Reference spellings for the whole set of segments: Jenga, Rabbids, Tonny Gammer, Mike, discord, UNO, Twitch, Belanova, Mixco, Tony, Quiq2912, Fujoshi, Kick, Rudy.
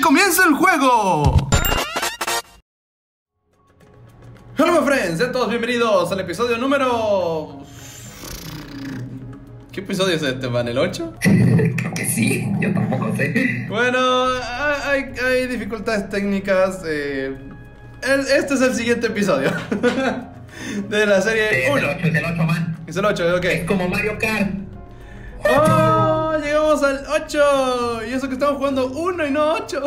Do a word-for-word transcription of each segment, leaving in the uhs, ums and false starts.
que comience el juego. Hola, my friends, sean todos bienvenidos al episodio número... ¿Qué episodio es este, man? ¿El ocho? Creo que sí, yo tampoco sé. Bueno, hay, hay dificultades técnicas. eh... el, Este es el siguiente episodio de la serie uno. Es el ocho, man. Es el ocho, ok. Es como Mario Kart. ¡Oh! Llegamos al ocho. Y eso que estamos jugando uno y no ocho.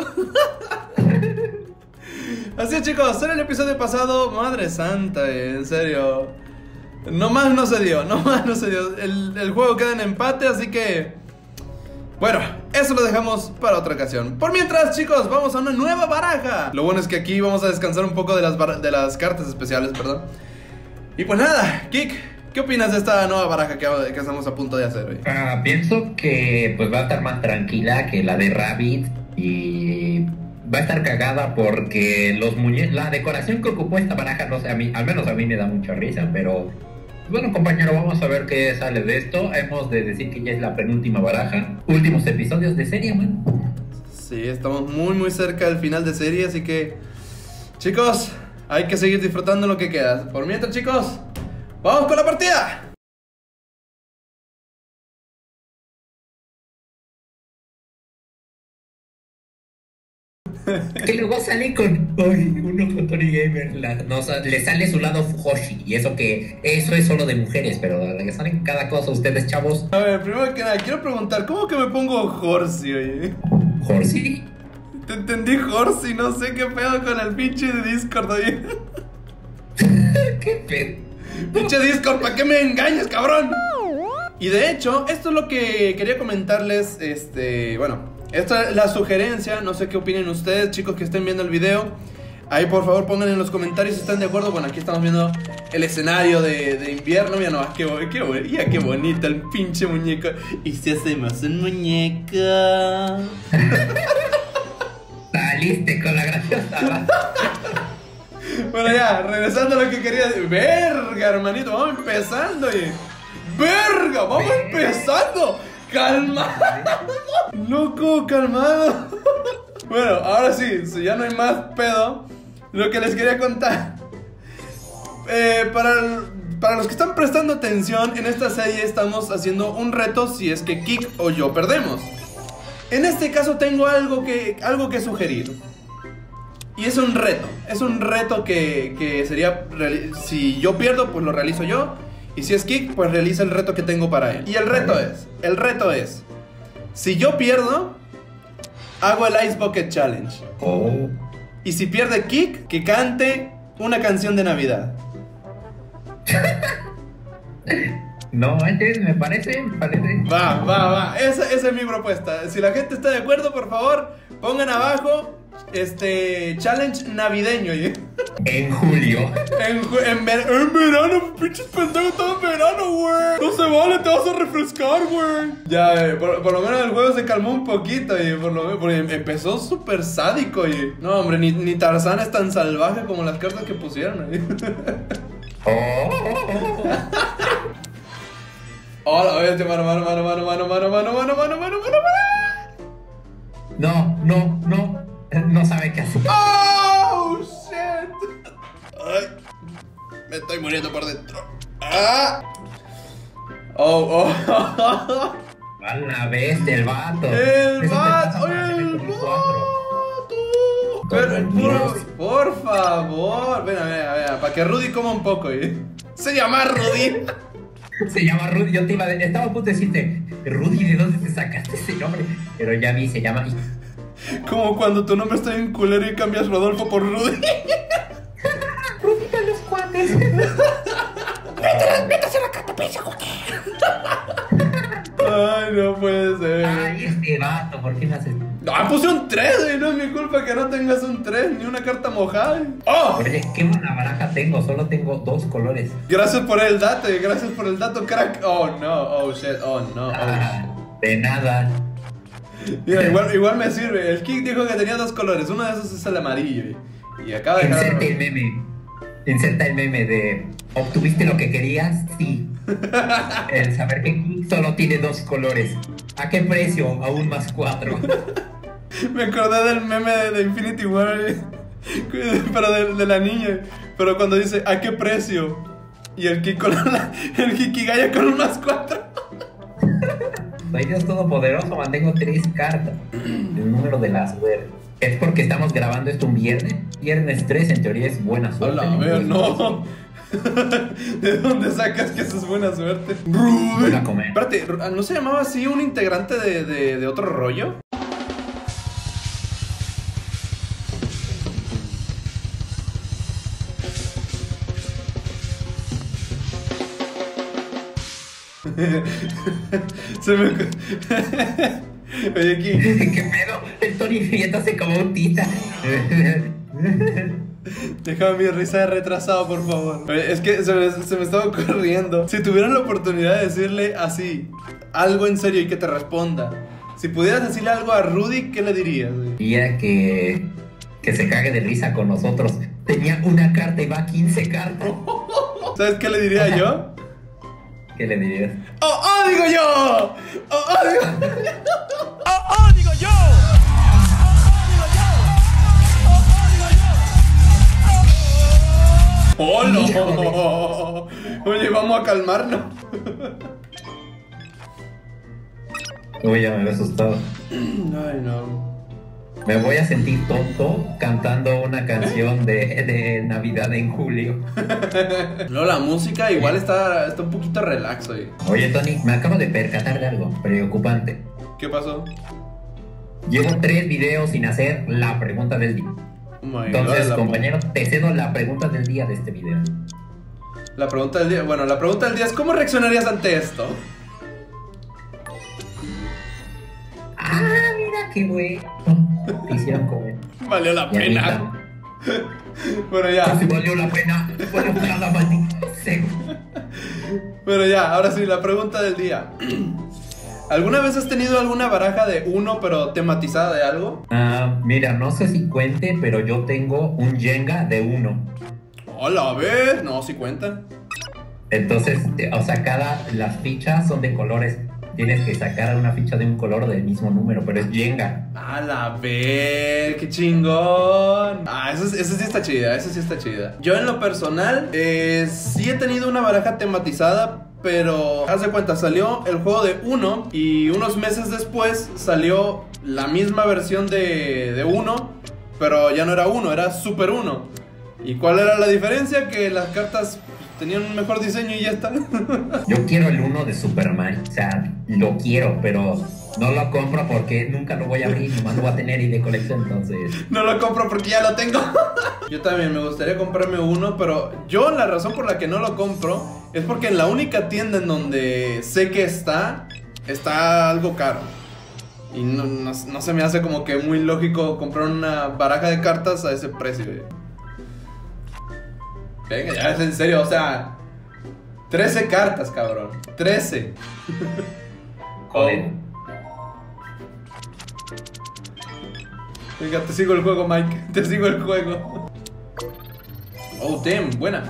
Así es, chicos, en el episodio pasado, madre santa, en serio, nomás no se dio, nomás no se dio. El, el juego queda en empate, así que... bueno, eso lo dejamos para otra ocasión. Por mientras, chicos, vamos a una nueva baraja. Lo bueno es que aquí vamos a descansar un poco de las, bar de las cartas especiales, perdón. Y pues nada, Kick, ¿qué opinas de esta nueva baraja que, que estamos a punto de hacer hoy? Ah, pienso que pues va a estar más tranquila que la de Rabbids y va a estar cagada porque los muñe la decoración que ocupó esta baraja, no sé, a mí, al menos a mí me da mucha risa, pero bueno, compañero, vamos a ver qué sale de esto. Hemos de decir que ya es la penúltima baraja, últimos episodios de serie, man. Sí, estamos muy muy cerca del final de serie, así que chicos, hay que seguir disfrutando lo que queda. Por mientras, chicos, ¡vamos con la partida! Que luego sale con... ay, uno con TonnyGammer. La, no, le sale su lado Fujoshi. Y eso que... eso es solo de mujeres, pero le salen cada cosa a ustedes, chavos. A ver, primero que nada, quiero preguntar, ¿cómo que me pongo Horsey, oye? ¿Horsey? Te entendí Horsey, no sé qué pedo con el pinche de Discord, oye. ¿Qué pedo? Pinche Discord, ¿para qué me engañas, cabrón? Y de hecho, esto es lo que quería comentarles. Este, bueno, esta es la sugerencia. No sé qué opinen ustedes, chicos, que estén viendo el video. Ahí, por favor, pongan en los comentarios si están de acuerdo. Bueno, aquí estamos viendo el escenario de, de invierno. Mira nomás, qué, qué, ya, qué bonito el pinche muñeco. ¿Y si hacemos un muñeco? Saliste con la graciosa. Bueno, ya, regresando a lo que quería decir. Verga, hermanito, vamos empezando, oye. Verga, vamos empezando. Calmado. Loco, calmado. Bueno, ahora sí, si ya no hay más pedo, lo que les quería contar. Eh, para, para los que están prestando atención, en esta serie estamos haciendo un reto si es que Kick o yo perdemos. En este caso tengo algo que, algo que sugerir. Y es un reto, es un reto que, que sería, si yo pierdo, pues lo realizo yo. Y si es Kick, pues realiza el reto que tengo para él. Y el reto es, el reto es, si yo pierdo, hago el Ice Bucket Challenge. Oh. Y si pierde Kick, que cante una canción de Navidad. No, antes me parece, me parece. Va, va, va, esa, esa es mi propuesta. Si la gente está de acuerdo, por favor, pongan abajo... este... challenge navideño, ¿eh? En julio. En, ju en, ver en verano, pinches pendejos, todo en verano, güey. No se vale, te vas a refrescar, güey. Ya, eh, por, por lo menos el juego se calmó un poquito, ¿eh? Por lo menos, porque empezó súper sádico, ¿eh? No, hombre, ni, ni Tarzán es tan salvaje como las cartas que pusieron, ¿eh? Oh. Hola, oye, mano, mano, mano, mano, mano, mano, mano, mano, mano, mano, mano. No, no, no. No sabe qué hacer. ¡Oh, shit! Ay, me estoy muriendo por dentro. ¡Ah! ¡Oh, oh! ¡A la vez del vato! ¡El vato! ¡El vato! Pero, por, por favor. Ven, a ver, a ver, para que Rudy coma un poco, ¿eh? ¡Se llama Rudy! Se llama Rudy, yo te iba a decir, estaba a punto de decirte, Rudy, ¿de dónde te sacaste ese nombre? Pero ya vi, se llama... como cuando tu nombre está en culero y cambias Rodolfo por Rudy. Rudy de los cuates. Métase la catapilla, cuate. Ay, no puede ser. Ay, este vato, ¿por qué me haces? No, puse un tres, no es mi culpa que no tengas un tres, ni una carta mojada. ¡Oh! Oye, qué buena baraja tengo, solo tengo dos colores. Gracias por el dato, gracias por el dato, crack. Oh, no, oh, shit, oh, no, oh, ah, shit. De nada. Mira, igual, igual me sirve. El Kick dijo que tenía dos colores. Uno de esos es el amarillo. Y acaba de... inserta agarrar... el meme. Inserta el meme de... ¿obtuviste lo que querías? Sí. El saber que Kick solo tiene dos colores. ¿A qué precio? Aún más cuatro. Me acordé del meme de, de Infinity War, pero de, de la niña. Pero cuando dice, ¿a qué precio? Y el Kiko, la, el Kikigaya con unas cuatro. Soy Dios Todopoderoso, mantengo tres cartas del número de la suerte. Es porque estamos grabando esto un viernes. Viernes tres, en teoría, es buena suerte. Hola, veo, no. ¿De dónde sacas que eso es buena suerte? Rudy. Espérate, ¿no se llamaba así un integrante de, de, de otro rollo? Se me... Oye, aquí. ¿Qué pedo? El Tony friéndose como un tita. Déjame mi risa de retrasado, por favor. Oye, es que se me, se me estaba ocurriendo. Si tuvieran la oportunidad de decirle así algo en serio y que te responda, si pudieras decirle algo a Rudy, ¿qué le dirías? Diría que... que se cague de risa con nosotros. Tenía una carta y va a quince cartas. ¿Sabes qué le diría yo? ¿Qué le dirías? ¡Oh, oh, digo yo! ¡Oh, oh, digo yo! ¡Oh, oh, digo yo! ¡Oh, oh, digo yo! ¡Oh, oh, digo yo! ¡Oh, no! Oye, vamos a calmarnos. Uy, ya me había asustado. Ay, no. Me voy a sentir tonto cantando una canción de, de Navidad en julio. No, la música igual está, está un poquito relax hoy. Oye, Tony, me acabo de percatar de algo preocupante. ¿Qué pasó? Llevo tres videos sin hacer la pregunta del día. Oh, entonces, God, compañero, te cedo la pregunta del día de este video. La pregunta del día, bueno, la pregunta del día es ¿cómo reaccionarías ante esto? Ah, mira qué bueno. Te hicieron comer. Valió la y pena. Bueno, ya. Si valió la pena. Bueno, nada, maldita. Bueno, ya. Ahora sí, la pregunta del día. ¿Alguna vez has tenido alguna baraja de uno, pero tematizada de algo? Ah, uh, mira, no sé si cuente, pero yo tengo un Jenga de uno. Hola, a ver. No, si cuenta. Entonces, o sea, cada. Las fichas son de colores. Tienes que sacar una ficha de un color del mismo número, pero es Jenga. A la ver, qué chingón. Ah, eso, eso sí está chida, eso sí está chida. Yo en lo personal, eh, sí he tenido una baraja tematizada, pero haz de cuenta, salió el juego de Uno y unos meses después salió la misma versión de, de Uno, pero ya no era Uno, era Super Uno. ¿Y cuál era la diferencia? Que las cartas... tenían un mejor diseño y ya está. Yo quiero el uno de Superman. O sea, lo quiero, pero no lo compro porque nunca lo voy a abrir. Nomás lo voy a tener y de colección, entonces no lo compro porque ya lo tengo. Yo también me gustaría comprarme uno, pero yo la razón por la que no lo compro es porque en la única tienda en donde sé que está, está algo caro. Y no, no, no se me hace como que muy lógico comprar una baraja de cartas a ese precio. Venga, ya es en serio, o sea, trece cartas, cabrón. trece. Joder. Venga, te sigo el juego, Mike. Te sigo el juego. Oh, damn, buena.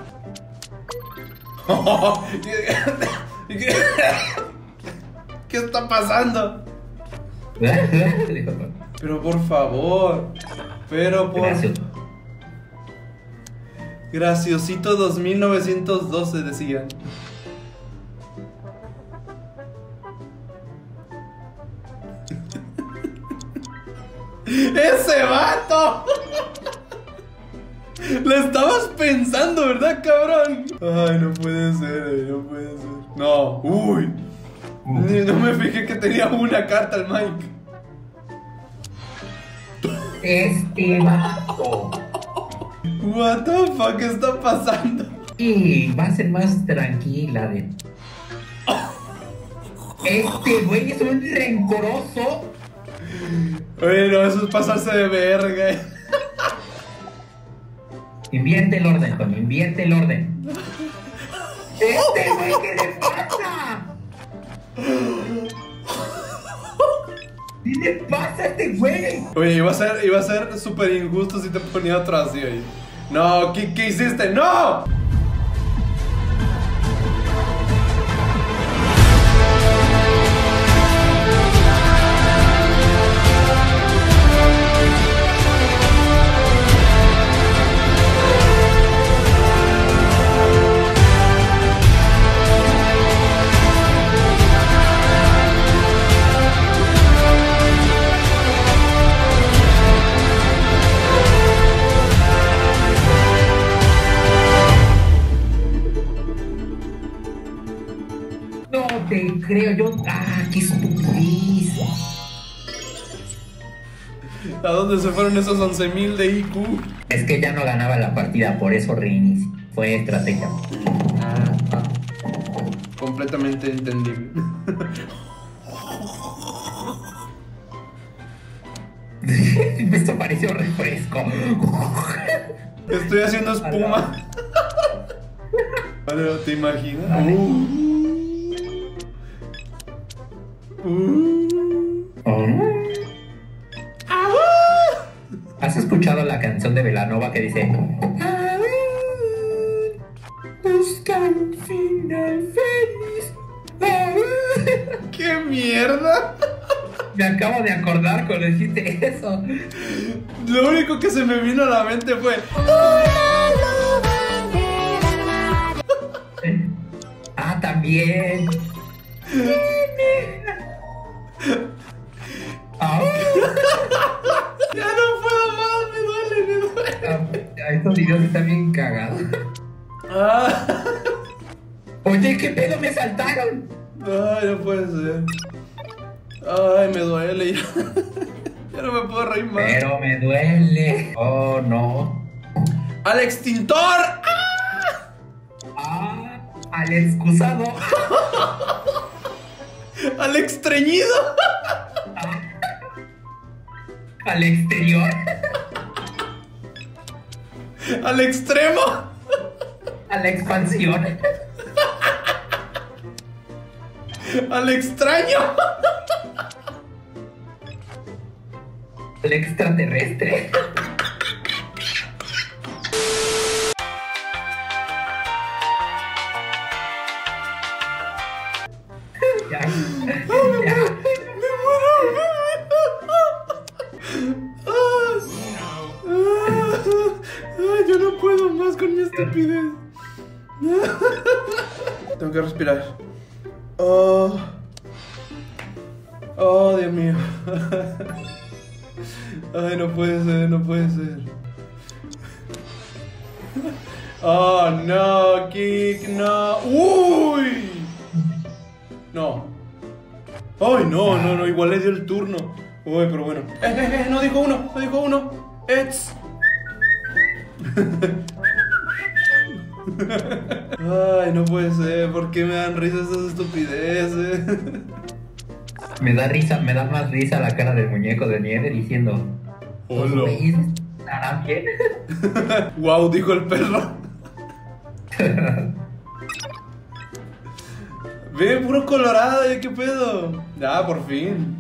¿Qué está pasando? Pero por favor. Pero por... Gracias. Graciosito dos mil novecientos doce, decían. ¡Ese vato! Lo estabas pensando, ¿verdad, cabrón? Ay, no puede ser, no puede ser. No, uy. Ni, no me fijé que tenía una carta al Mike. Este vato. What the fuck, ¿qué está pasando? Y va a ser más tranquila de... Este güey es un rencoroso. Bueno, eso es pasarse de verga. Invierte el orden, Tony, invierte el orden. Este güey, ¿qué le pasa? ¿Qué le pasa a este güey? Oye, iba a ser, iba a ser súper injusto si te ponía otro así, oye. No, ¿qué, qué hiciste? ¡No! creo yo. ¡Ah, qué estupidez! ¿A dónde se fueron esos once mil de I Q? Es que ya no ganaba la partida, por eso reinicio. Fue estrategia. Ah, ah. Completamente entendible. Esto pareció refresco. Estoy haciendo espuma. Vale, ¿te imaginas? Vale. Uh. Uh. Oh. ¿Has escuchado la canción de Belanova que dice buscan un final feliz? ¡Qué mierda! Me acabo de acordar cuando dijiste eso. Lo único que se me vino a la mente fue ah, también. Ah, ya no puedo más, me duele, me duele. Ah, estos videos están bien cagados. Ah. Oye, ¿qué pedo? Me saltaron. Ay, no puede ser. Ay, me duele. Ya no me puedo reír más. Pero me duele. Oh, no. ¡Al extintor! ¡Ah! ¡Ah! ¡Al excusado! ¡Al extrañido! Ah. ¡Al exterior! ¡Al extremo! ¡A la expansión! ¡Al extraño! El extraterrestre. Ya, ya. Yo no puedo más con mi estupidez. Tengo que respirar. Oh, oh, Dios mío. Ay, no puede ser, no puede ser. Oh, no, Kick, no. ¡Uy! No. Ay, no, no, no, igual le dio el turno. Uy, pero bueno. Eh, eh, eh, no dijo uno, no dijo uno. It's. Ay, no puede ser, ¿por qué me dan risa esas estupideces? Me da risa, me da más risa la cara del muñeco de nieve diciendo ¡holo! ¿Estarán bien? ¡Wow! Dijo el perro. Ve, puro colorado, ¿qué pedo? Ya, por fin.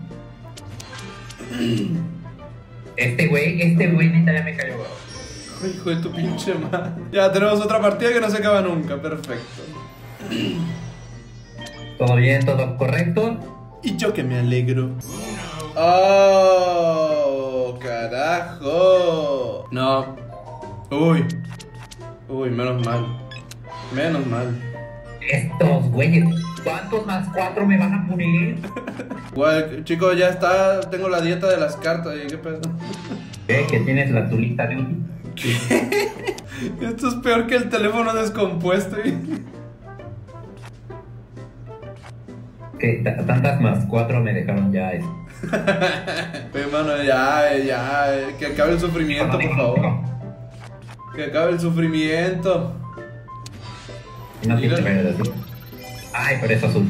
Este güey, este güey ni ya me cayó. Hijo de tu pinche madre. Ya, tenemos otra partida que no se acaba nunca, perfecto. Todo bien, todo correcto. Y yo que me alegro. ¡Oh! ¡Carajo! No. Uy. Uy, menos mal. Menos mal. Estos güeyes. ¿Cuántos más cuatro me van a poner? Guay, chicos, ya está. Tengo la dieta de las cartas. ¿Qué pedo? ¿Qué? ¿Que tienes la tulita de un? ¿Qué? Esto es peor que el teléfono descompuesto. Tantas más cuatro me dejaron ya. Pero hermano, ya, ya, que acabe el sufrimiento, por favor. Que acabe el sufrimiento. No tiene verde. Ay, pero es azul.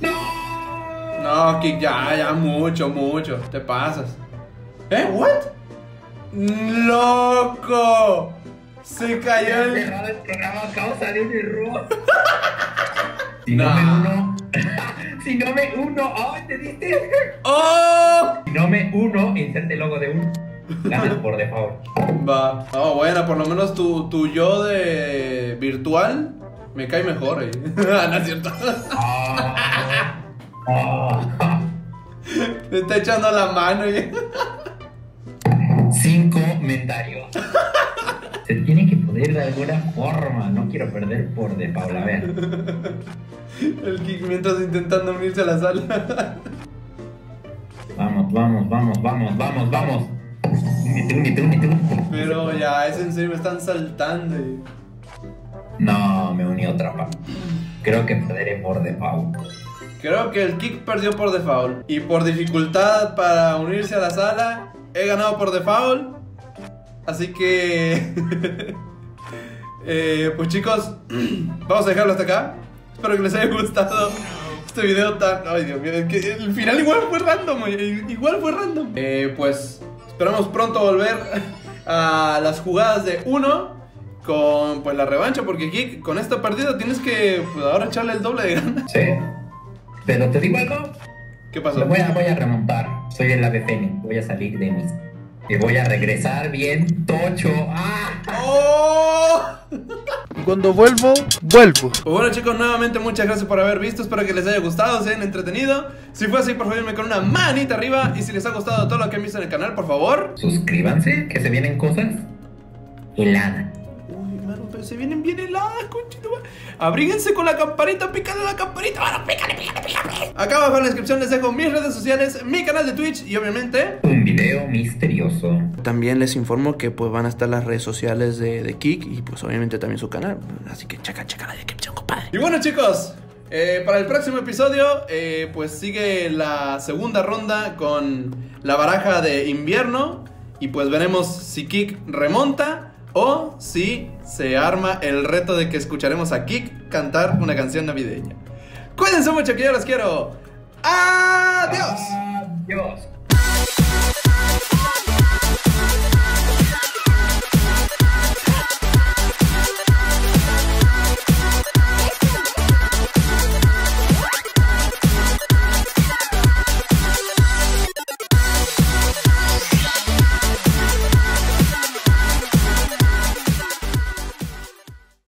No, no, que ya, ya mucho, mucho, te pasas. ¿Eh? What? Loco, se cayó el. El programa a causa de un error. Si no me uno, si no me uno, oh, ¿entendiste? Oh. Si no me uno, inserte el logo de uno. Ganas por default. Va. Oh, bueno, por lo menos tu, tu yo de virtual me cae mejor. ¿Eh? No es cierto. Oh. Oh. Me está echando la mano. ¿Eh? Sin comentario. Se tiene que poder de alguna forma. No quiero perder por de Paula. A ver. El Kick mientras intentando unirse a la sala. Vamos, vamos, vamos, vamos, vamos, vamos. Únete, únete, únete. Pero ya, es en serio, me están saltando. No, me uní otra pa. Ok, creo que perderé por default. Creo que el Kick perdió por default. Y por dificultad para unirse a la sala, he ganado por default. Así que... eh, pues chicos, vamos a dejarlo hasta acá. Espero que les haya gustado este video tan... Ay, Dios mío, es que el final igual fue random. Igual fue random. Eh, pues esperamos pronto volver a las jugadas de UNO. Con pues la revancha, porque aquí con esta partida tienes que pues, ahora echarle el doble de ganas. Sí. Pero te digo algo. ¿Qué pasó? Lo voy a, voy a remontar. Soy el ave fénix. Voy a salir de mí. Y voy a regresar bien tocho. ¡Ah! ¡Oh! Cuando vuelvo, vuelvo. Pues bueno chicos, nuevamente muchas gracias por haber visto. Espero que les haya gustado, se hayan entretenido. Si fue así, por favor, denme con una manita arriba. Y si les ha gustado todo lo que han visto en el canal, por favor, suscríbanse, que se vienen cosas heladas. Se vienen bien heladas, conchito. Abríguense con la campanita, pícale la campanita. Bueno, pícale, pícale, pícale. Acá abajo en la descripción les dejo mis redes sociales, mi canal de Twitch y obviamente un video misterioso. También les informo que pues van a estar las redes sociales de, de Kick y pues obviamente también su canal. Así que checa, checa la descripción, compadre. Y bueno chicos, eh, para el próximo episodio eh, pues sigue la segunda ronda con la baraja de invierno. Y pues veremos si Kick remonta o si se arma el reto de que escucharemos a Kick cantar una canción navideña. Cuídense mucho, que yo los quiero. Adiós. Adiós.